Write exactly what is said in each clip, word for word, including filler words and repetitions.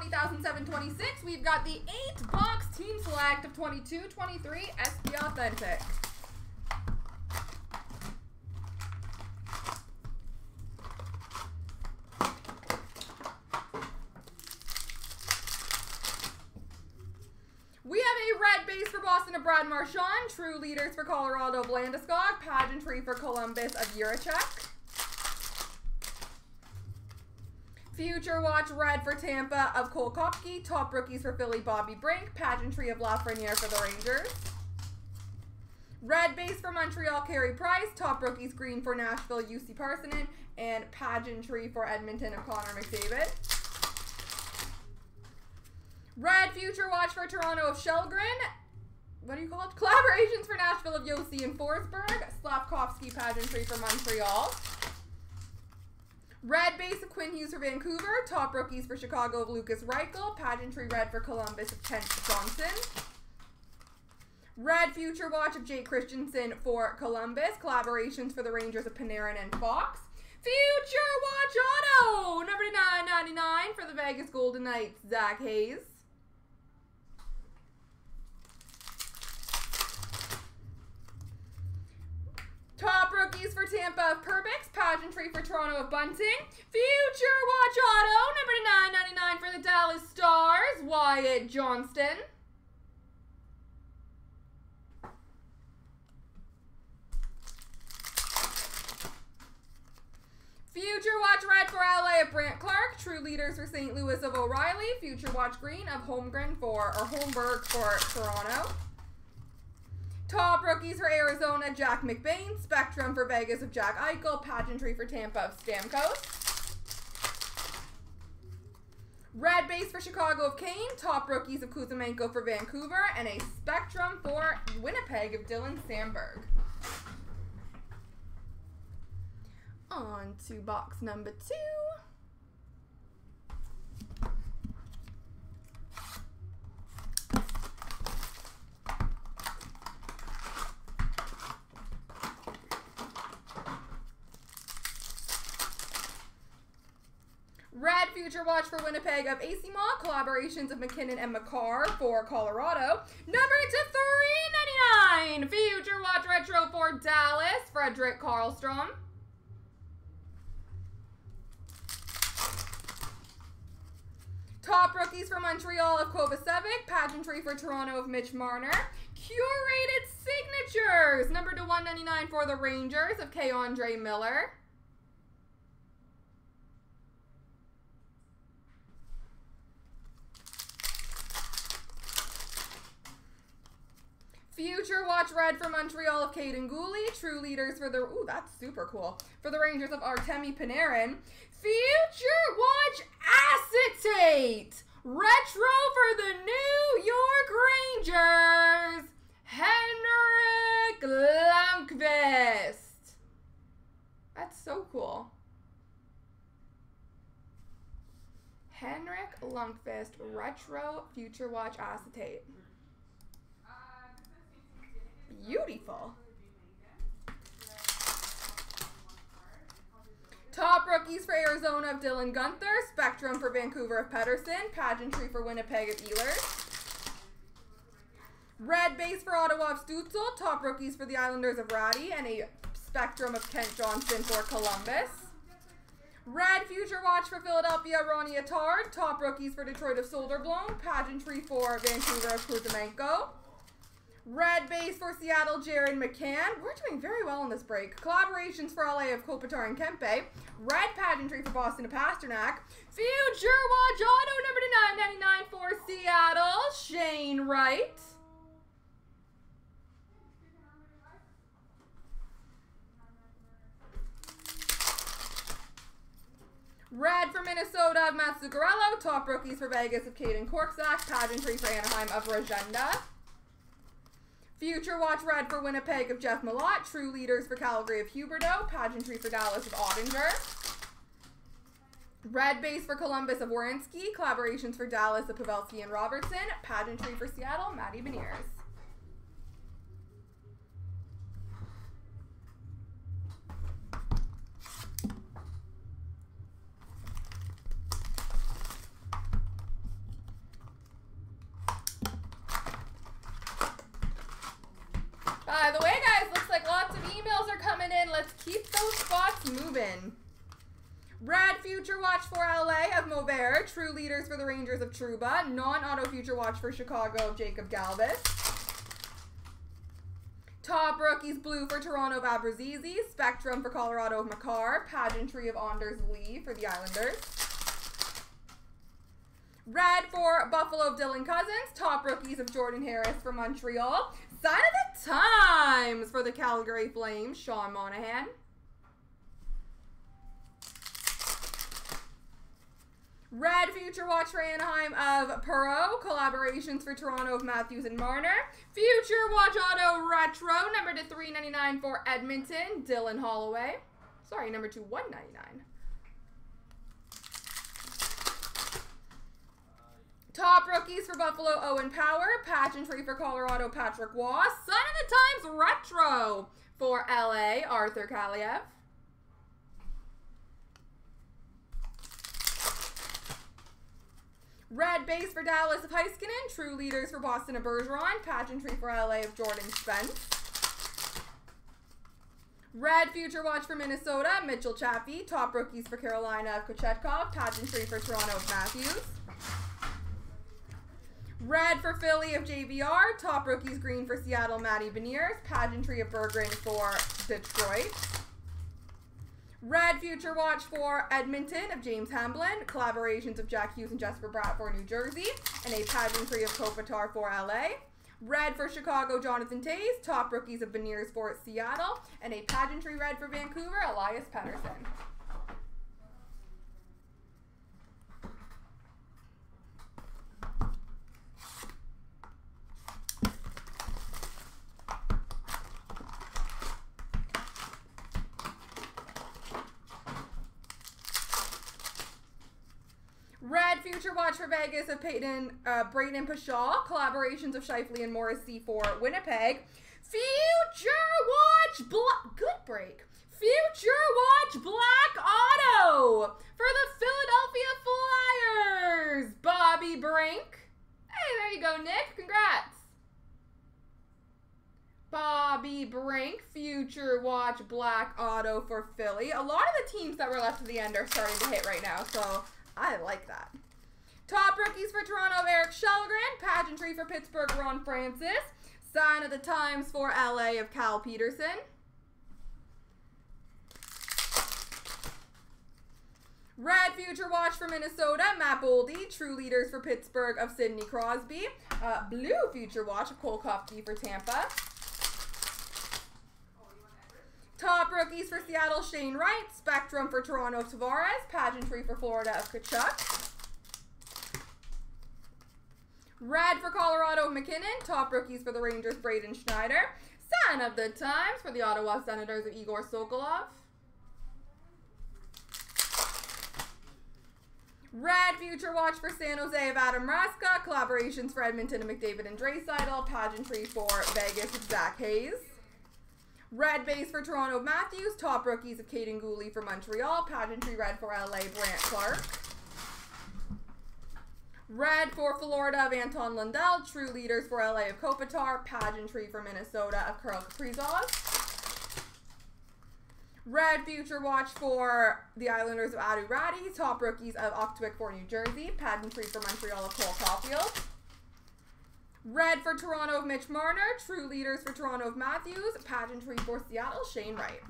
twenty thousand seven hundred twenty-six. We've got the eight-box team select of twenty-two twenty-three S P Authentic. We have a red base for Boston of Brad Marchand, true leaders for Colorado of Landeskog, pageantry for Columbus of Jiricek. Future Watch red for Tampa of Cole Koepke, top rookies for Philly Bobby Brink, pageantry of Lafreniere for the Rangers. Red base for Montreal Carey Price, top rookies green for Nashville U C Parsons, and pageantry for Edmonton of Connor McDavid. Red Future Watch for Toronto of Shelgren. What do you call it? Collaborations for Nashville of Yossi and Forsberg. Slafkovsky pageantry for Montreal. Red base of Quinn Hughes for Vancouver. Top rookies for Chicago of Lucas Reichel. Pageantry red for Columbus of Kent Johnson. Red Future Watch of Jake Christensen for Columbus. Collaborations for the Rangers of Panarin and Fox. Future Watch Auto! Number nine ninety-nine for the Vegas Golden Knights, Zach Hayes. Top rookies for Tampa of Perbix, pageantry for Toronto of Bunting. Future Watch Auto, number nine ninety-nine for the Dallas Stars, Wyatt Johnston. Future Watch red for L A of Brandt Clarke, true leaders for Saint Louis of O'Reilly. Future Watch green of Holmgren for or Holmberg for Toronto. Top rookies for Arizona, Jack McBain. Spectrum for Vegas of Jack Eichel. Pageantry for Tampa of Stamkos. Red base for Chicago of Kane. Top rookies of Kuzmenko for Vancouver. And a Spectrum for Winnipeg of Dylan Sandberg. On to box number two. Red Future Watch for Winnipeg of Acima, collaborations of MacKinnon and McCarr for Colorado. Number to three ninety-nine, Future Watch Retro for Dallas, Frederick Karlstrom. Top rookies for Montreal of Kovacevic, pageantry for Toronto of Mitch Marner. Curated signatures, number to one ninety-nine for the Rangers of K'Andre Miller. Future Watch red for Montreal of Kaiden Guhle, true leaders for the, ooh, that's super cool, for the Rangers of Artemi Panarin. Future Watch acetate, retro for the New York Rangers, Henrik Lundqvist. That's so cool. Henrik Lundqvist, retro Future Watch acetate. Beautiful. Top rookies for Arizona of Dylan Gunther, Spectrum for Vancouver of Pedersen, pageantry for Winnipeg of Ehlers. Red base for Ottawa of Stützle, top rookies for the Islanders of Ratty, and a Spectrum of Kent Johnson for Columbus. Red Future Watch for Philadelphia, Ronnie Attard, top rookies for Detroit of Soderblom, pageantry for Vancouver of Kuzmenko. Red base for Seattle, Jaron McCann. We're doing very well in this break. Collaborations for L A of Kopitar and Kempe. Red pageantry for Boston of Pasternak. Future Watch Auto, number to nine ninety-nine for Seattle, Shane Wright. Red for Minnesota of Matt Zuccarello. Top rookies for Vegas of Kaedan Korczak. Pageantry for Anaheim of Rajenda. Future Watch red for Winnipeg of Jeff Malott. True leaders for Calgary of Huberdeau. Pageantry for Dallas of Ottinger. Red base for Columbus of Werenski. Collaborations for Dallas of Pavelski and Robertson. Pageantry for Seattle, Matty Beniers. future watch for L A of Maubert. True leaders for the Rangers of Trouba. Non-auto future watch for Chicago of Jacob Galvis. Top rookies blue for Toronto of Abrazizi. Spectrum for Colorado of Makar. Pageantry of Anders Lee for the Islanders. Red for Buffalo of Dylan Cousins. Top rookies of Jordan Harris for Montreal. Sign of the times for the Calgary Flames, Sean Monahan. Red future watch for Anaheim of Perreault. Collaborations for Toronto of Matthews and Marner. Future watch auto retro, number to three ninety-nine for Edmonton, Dylan Holloway. Sorry, number to one ninety-nine. Top rookies for Buffalo, Owen Power. Pageantry for Colorado, Patrick Waugh. Sign of the times retro for L A, Arthur Kaliev. Red base for Dallas of Heiskanen. True leaders for Boston of Bergeron. Pageantry for L A of Jordan Spence. Red future watch for Minnesota, Mitchell Chaffee. Top rookies for Carolina of Kochetkov. Pageantry for Toronto of Matthews. Red for Philly of J V R. Top rookies green for Seattle, Matty Beniers. Pageantry of Berggren for Detroit. Red future watch for Edmonton of James Hamblin. Collaborations of Jack Hughes and Jesper Bratt for New Jersey. And a pageantry of Kopitar for L A. Red for Chicago, Jonathan Toews. Top rookies of Beniers for Seattle. And a pageantry red for Vancouver, Elias Pettersson. Red future watch for Vegas of Peyton, uh, Brayden Pashaw. Collaborations of Scheifele and Morrissey for Winnipeg. Future watch black. Good break. Future watch black auto for the Philadelphia Flyers, Bobby Brink. Hey, there you go, Nick. Congrats. Bobby Brink, future watch black auto for Philly. A lot of the teams that were left at the end are starting to hit right now, so I like that. Top rookies for Toronto, Eric Shellgren. Pageantry for Pittsburgh, Ron Francis. Sign of the times for L A of Cal Peterson. Red future watch for Minnesota, Matt Boldy. True leaders for Pittsburgh of Sidney Crosby. Uh, blue future watch of Cole Koepke for Tampa. Top rookies for Seattle, Shane Wright. Spectrum for Toronto, Tavares. Pageantry for Florida of Tkachuk. Red for Colorado, MacKinnon. Top rookies for the Rangers, Braden Schneider. Sign of the times for the Ottawa Senators of Igor Sokolov. Red future watch for San Jose of Adam Raska. Collaborations for Edmonton and McDavid and Draisaitl. Pageantry for Vegas of Zach Hayes. Red base for Toronto, Matthews. Top rookies of Kaiden Guhle for Montreal. Pageantry red for L A, Brandt Clarke. Red for Florida of Anton Lundell. True leaders for L A of Kopitar. Pageantry for Minnesota of Kirill Kaprizov. Red future watch for the Islanders of Adu Ratty. Top rookies of Oktwick for New Jersey. Pageantry for Montreal of Cole Caulfield. Red for Toronto of Mitch Marner. True leaders for Toronto of Matthews. Pageantry for Seattle, Shane Wright.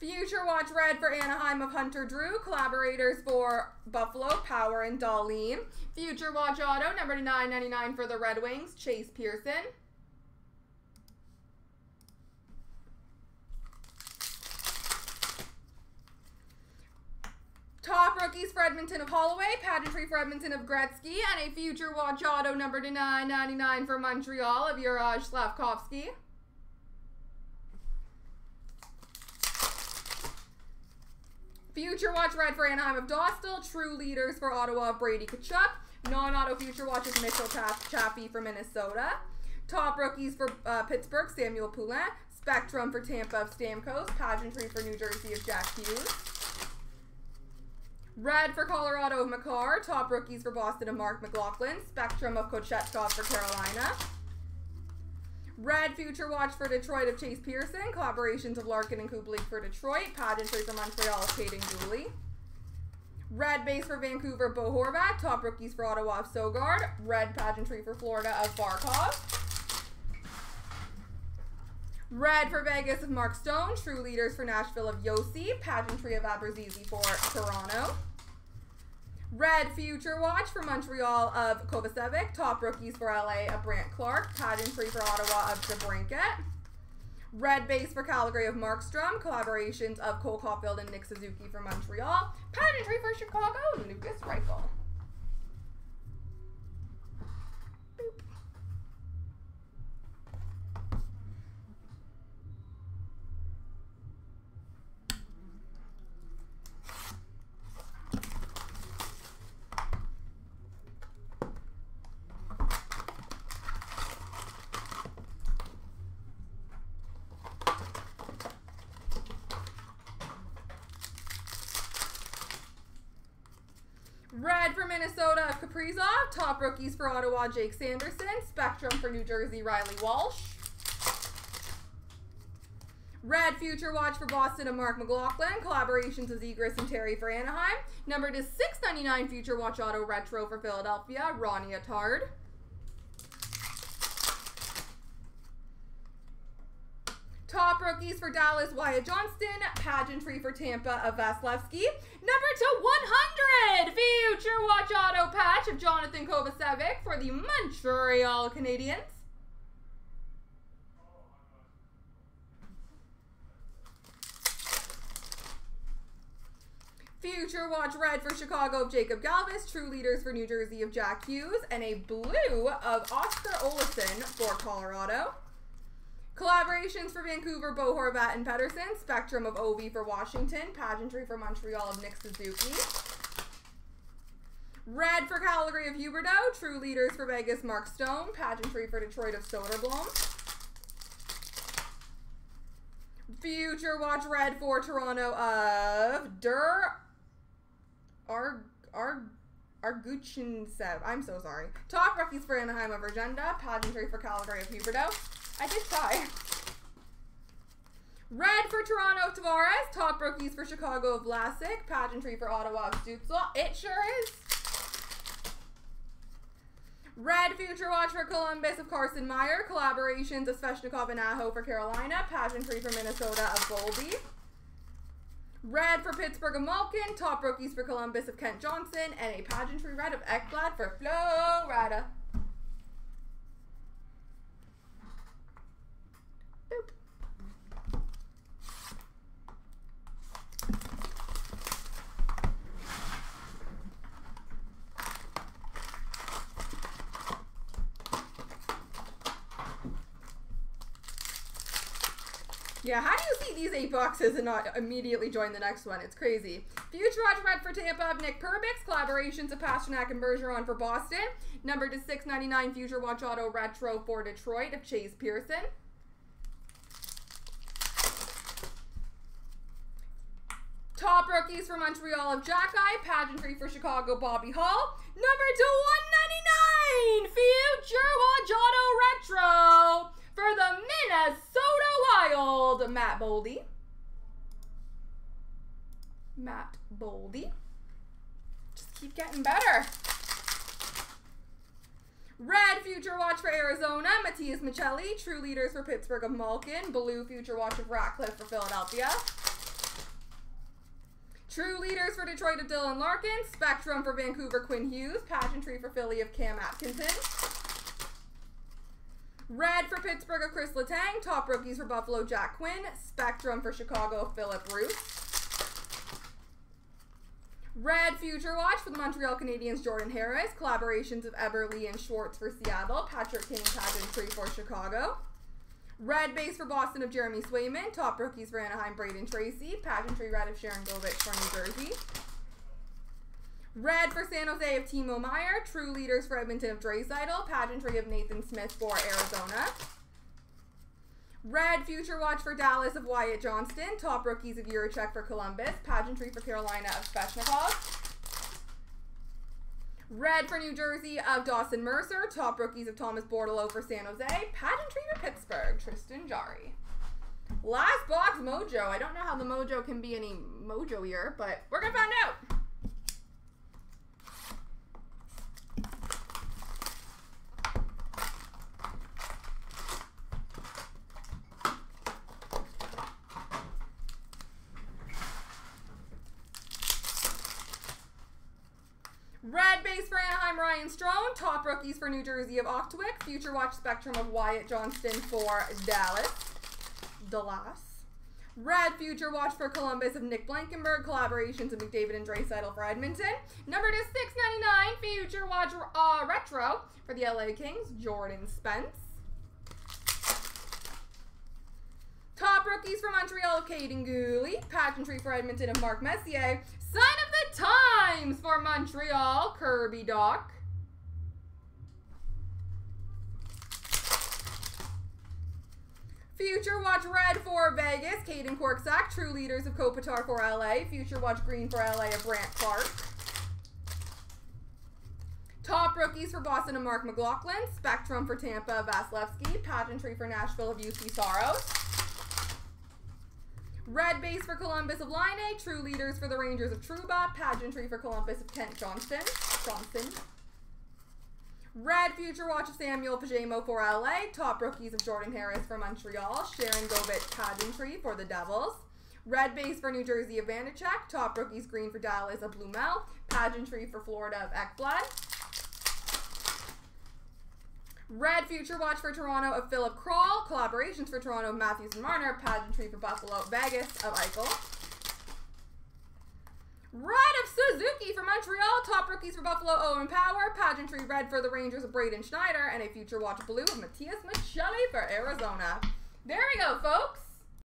Future watch red for Anaheim of Hunter Drew. Collaborators for Buffalo, Power and Dahlin. Future watch auto number nine ninety-nine for the Red Wings, Chase Pearson. Top rookies for Edmonton of Holloway. Pageantry for Edmonton of Gretzky. And a future watch auto number nine ninety-nine for Montreal of Juraj Slavkovsky. Future watch red for Anaheim of Dostal. True leaders for Ottawa of Brady Tkachuk. Non-auto future watch is Mitchell Chaffee for Minnesota. Top rookies for uh, Pittsburgh, Samuel Poulin. Spectrum for Tampa of Stamkos. Pageantry for New Jersey of Jack Hughes. Red for Colorado of Makar. Top rookies for Boston of Mark McLaughlin. Spectrum of Kochetkov for Carolina. Red Future Watch for Detroit of Chase Pearson. Collaborations of Larkin and Kublik for Detroit. Pageantry for Montreal of Kaiden Guhle. Red Base for Vancouver of Bo Horvat. Top rookies for Ottawa of Sogard. Red Pageantry for Florida of Barkov. Red for Vegas of Mark Stone. True Leaders for Nashville of Yossi. Pageantry of Aberzizi for Toronto. Red Future Watch for Montreal of Kovacevic. Top Rookies for L A of Brandt Clarke. Pageantry for Ottawa of DeBrincat. Red Base for Calgary of Markstrom. Collaborations of Cole Caulfield and Nick Suzuki for Montreal. Pageantry for Chicago, Lucas Reichel. Red for Minnesota of Kaprizov. Top rookies for Ottawa, Jake Sanderson. Spectrum for New Jersey, Riley Walsh. Red Future Watch for Boston of Mark McLaughlin. Collaborations of Zegras and Terry for Anaheim. Numbered is six ninety-nine Future Watch Auto Retro for Philadelphia, Ronnie Attard. Top rookies for Dallas, Wyatt Johnston. Pageantry for Tampa of Vasilevsky. Number to one hundred, Future Watch Auto Patch of Jonathan Kovacevic for the Montreal Canadiens. Future Watch Red for Chicago of Jacob Galvis. True Leaders for New Jersey of Jack Hughes. And a blue of Oscar Olsson for Colorado. Collaborations for Vancouver, Bo Horvat and Pedersen. Spectrum of Ovi for Washington. Pageantry for Montreal of Nick Suzuki. Red for Calgary of Huberdeau. True Leaders for Vegas, Mark Stone. Pageantry for Detroit of Soderblom. Future Watch Red for Toronto of Dur... Ar... Ar... Arguchinsev. I'm so sorry. Top rookies for Anaheim of Regenda. Pageantry for Calgary of Huberdeau. I did try. Red for Toronto of Tavares. Top rookies for Chicago of Vlasic. Pageantry for Ottawa of Stützle. It sure is. Red Future Watch for Columbus of Carson Meyer. Collaborations of Svechnikov and Aho for Carolina. Pageantry for Minnesota of Bolby. Red for Pittsburgh of Malkin. Top rookies for Columbus of Kent Johnson. And a pageantry red of Ekblad for Florida. Yeah, how do you see these eight boxes and not immediately join the next one? It's crazy. Future Watch Red for Tampa of Nick Perbix. Collaborations of Pasternak and Bergeron for Boston. Numbered to six ninety-nine Future Watch Auto Retro for Detroit of Chase Pearson. Top rookies for Montreal of Jack Eye. Pageantry for Chicago, Bobby Hall. Numbered to one ninety-nine Future Watch Auto Retro for the Minnesota Wild, Matt Boldy. Matt Boldy. Just keep getting better. Red Future Watch for Arizona, Matias Michelli. True Leaders for Pittsburgh of Malkin. Blue Future Watch of Ratcliffe for Philadelphia. True Leaders for Detroit of Dylan Larkin. Spectrum for Vancouver, Quinn Hughes. Pageantry for Philly of Cam Atkinson. Red for Pittsburgh of Chris Letang. Top rookies for Buffalo, Jack Quinn. Spectrum for Chicago, Philip Roos. Red Future Watch for the Montreal Canadiens, Jordan Harris. Collaborations of Eberle and Schwartz for Seattle. Patrick Kane, Pageantry for Chicago. Red Base for Boston of Jeremy Swayman. Top rookies for Anaheim, Braden Tracy. Pageantry Red of Sharon Govich for New Jersey. Red for San Jose of Timo Meyer. True Leaders for Edmonton of Dreisaitl. Pageantry of Nathan Smith for Arizona. Red Future Watch for Dallas of Wyatt Johnston. Top Rookies of Jiricek for Columbus. Pageantry for Carolina of Svechnikov. Red for New Jersey of Dawson Mercer. Top Rookies of Thomas Bordelot for San Jose. Pageantry for Pittsburgh, Tristan Jarry. Last box, Mojo. I don't know how the Mojo can be any mojo-ier, but we're going to find out. Red base for Anaheim, Ryan Strome. Top Rookies for New Jersey of Octwick. Future Watch Spectrum of Wyatt Johnston for Dallas. Dallas. Red Future Watch for Columbus of Nick Blankenburg. Collaborations of McDavid and Draisaitl for Edmonton. Number to six ninety-nine. Future Watch uh, Retro for the L A Kings, Jordan Spence. Top Rookies for Montreal of Kaiden Guhle. Pageantry for Edmonton of Mark Messier. Sign of Times for Montreal, Kirby Doc. Future Watch Red for Vegas, Kaedan Korczak. True Leaders of Kopitar for L A. Future Watch Green for L A of Brandt Clarke. Top Rookies for Boston of Mark McLaughlin. Spectrum for Tampa of Vasilevsky. Pageantry for Nashville of U C Saros. Red base for Columbus of Line A, True Leaders for the Rangers of Truba, Pageantry for Columbus of Kent Johnson. Johnson. Red Future Watch of Samuel Pajamo for L A, Top Rookies of Jordan Harris for Montreal, Sharon Govich Pageantry for the Devils. Red base for New Jersey of Vanacek, Top Rookies Green for Dallas of Blumel, Pageantry for Florida of Ekblad. Red Future Watch for Toronto of Philip Kroll. Collaborations for Toronto of Matthews and Marner. Pageantry for Buffalo, Vegas of Eichel. Red of Suzuki for Montreal. Top Rookies for Buffalo, Owen Power. Pageantry Red for the Rangers of Braden Schneider. And a Future Watch Blue of Matthias Michelli for Arizona. There we go, folks.